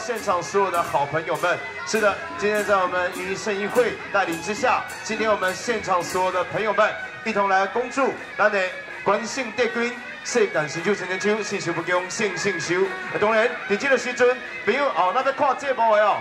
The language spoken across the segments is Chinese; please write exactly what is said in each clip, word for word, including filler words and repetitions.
现场所有的好朋友们，是的，今天在我们于盛一会带领之下，今天我们现场所有的朋友们一同来恭祝咱的关姓帝君世间成就成成就，幸福不穷，幸幸寿。当然，在这个时阵，朋友哦，那在看这波的哦，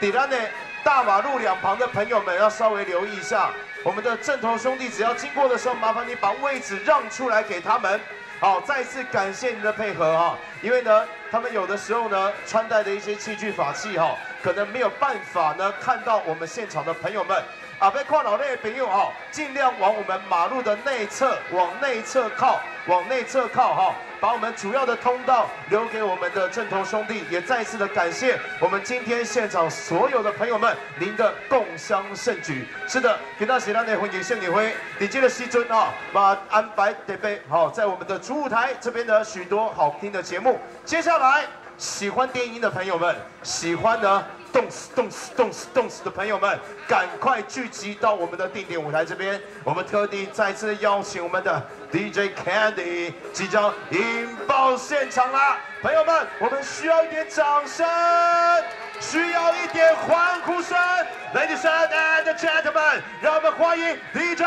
在咱的大马路两旁的朋友们要稍微留意一下，我们的正头兄弟只要经过的时候，麻烦你把位置让出来给他们。 好，再次感谢您的配合啊！因为呢，他们有的时候呢，穿戴的一些器具法器哈、啊，可能没有办法呢看到我们现场的朋友们啊，被跨老内的朋友哈、啊，尽量往我们马路的内侧，往内侧靠，往内侧靠哈、啊，把我们主要的通道留给我们的正头兄弟。也再次的感谢我们今天现场所有的朋友们，您的共襄盛举。是的，给大家让内婚礼献礼会，你记得西尊啊，把安排得杯好，在我们的 主舞台这边的许多好听的节目，接下来喜欢电音的朋友们，喜欢呢动死动死动死动死的朋友们，赶快聚集到我们的定点舞台这边。我们特地再次邀请我们的 D J Candy 即将引爆现场啦！朋友们，我们需要一点掌声，需要一点欢呼声 ，Ladies and Gentlemen， 让我们欢迎 D J。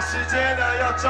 时间呢要交。